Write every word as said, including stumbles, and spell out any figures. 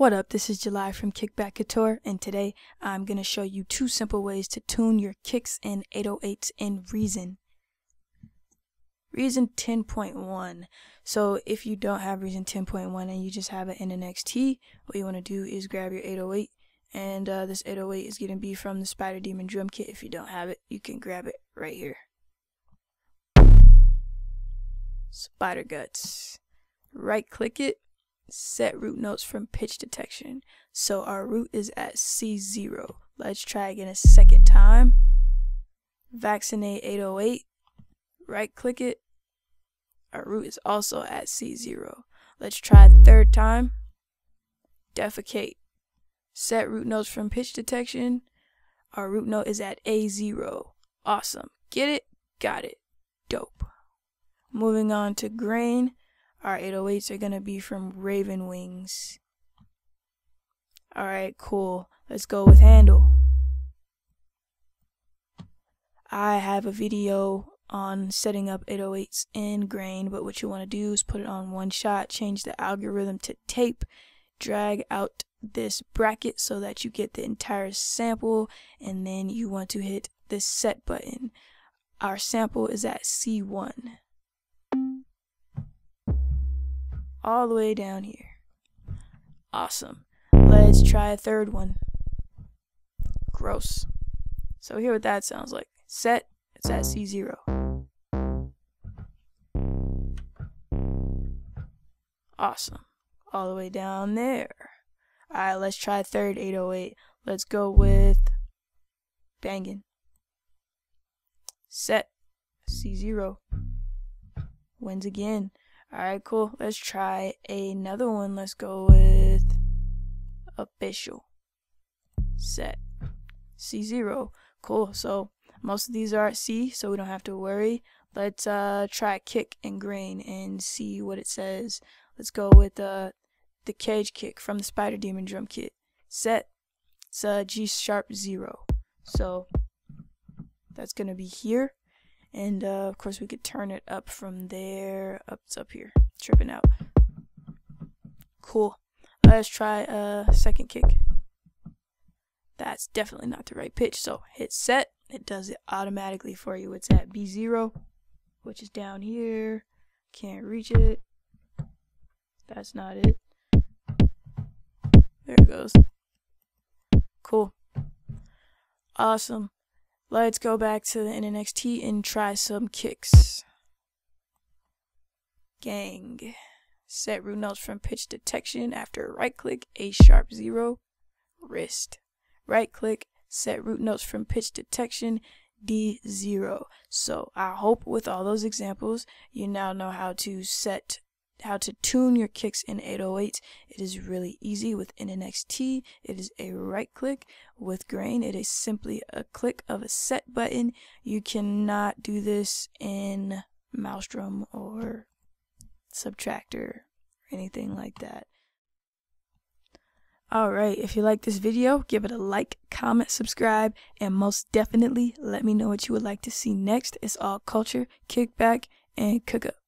What up, this is July from Kickback Couture, and today I'm going to show you two simple ways to tune your kicks and eight oh eights in Reason. Reason ten point one. So if you don't have Reason ten point one and you just have an N N X T, what you want to do is grab your eight oh eight, and uh, this eight oh eight is going to be from the Spider Demon Drum Kit. If you don't have it, you can grab it right here. Spider Guts. Right click it. Set root notes from pitch detection. So our root is at C zero. Let's try again a second time. Vaccinate eight oh eight. Right click it. Our root is also at C zero. Let's try a third time. Defecate. Set root notes from pitch detection. Our root note is at A zero. Awesome. Get it? Got it. Dope. Moving on to grain. Our eight oh eights are going to be from Raven Wings. Alright, cool. Let's go with handle. I have a video on setting up eight oh eights in grain, but what you want to do is put it on one shot, change the algorithm to tape, drag out this bracket so that you get the entire sample, and then you want to hit this set button. Our sample is at C one. All the way down here. Awesome. Let's try a third one. Gross. So hear what that sounds like. Set, it's at C zero. Awesome. All the way down there. Alright, let's try third eight oh eight. Let's go with banging. Set, C zero. Wins again. Alright, cool. Let's try another one. Let's go with official. Set. C zero. Cool. So most of these are at C, so we don't have to worry. Let's uh, try kick and grain and see what it says. Let's go with uh, the cage kick from the Spider Demon Drum Kit. Set. It's uh, G sharp zero. So that's going to be here. And uh, of course we could turn it up from there up it's up here, tripping out. Cool. Let's try a second kick. That's definitely not the right pitch, so hit set. It does it automatically for you. It's at B zero, which is down here. Can't reach it. That's not it. There it goes. Cool. Awesome. Let's go back to the N N X T and try some kicks. Gang. Set root notes from pitch detection. After right click, A sharp zero. Wrist. Right click, set root notes from pitch detection. D zero. So I hope with all those examples, you now know how to set, how to tune your kicks in eight oh eight. It is really easy with N N X T. It is a right click. With grain, it is simply a click of a set button. You cannot do this in Maelstrom or Subtractor or anything like that. Alright, if you like this video, give it a like, comment, subscribe, and most definitely let me know what you would like to see next. It's all culture, kickback, and cook up.